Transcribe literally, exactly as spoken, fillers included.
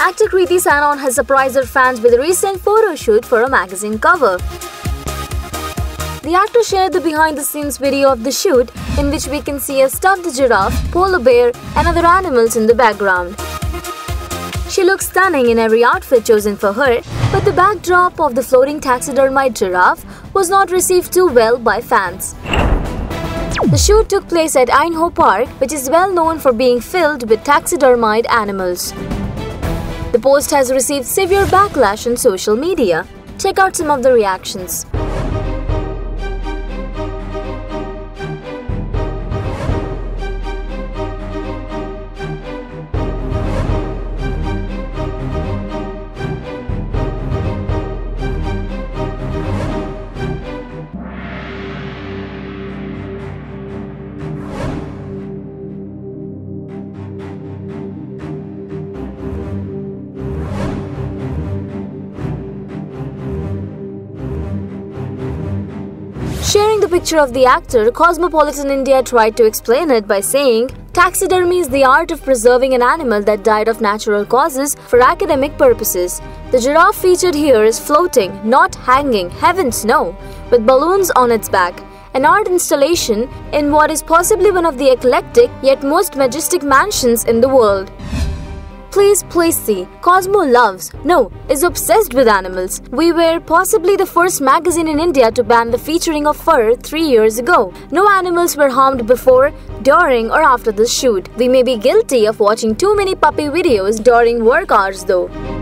Actor Kriti Sanon has surprised her fans with a recent photo shoot for a magazine cover. The actor shared the behind-the-scenes video of the shoot, in which we can see a stuffed giraffe, polar bear and other animals in the background. She looks stunning in every outfit chosen for her, but the backdrop of the floating taxidermied giraffe was not received too well by fans. The shoot took place at Ainhoa Park, which is well known for being filled with taxidermied animals. The post has received severe backlash on social media. Check out some of the reactions. Sharing the picture of the actor, Cosmopolitan India tried to explain it by saying, "Taxidermy is the art of preserving an animal that died of natural causes for academic purposes. The giraffe featured here is floating, not hanging, heavens no, with balloons on its back. An art installation in what is possibly one of the eclectic yet most majestic mansions in the world. Please, please see, Cosmo loves, no, is obsessed with animals. We were possibly the first magazine in India to ban the featuring of fur three years ago. No animals were harmed before, during or after this shoot. We may be guilty of watching too many puppy videos during work hours though."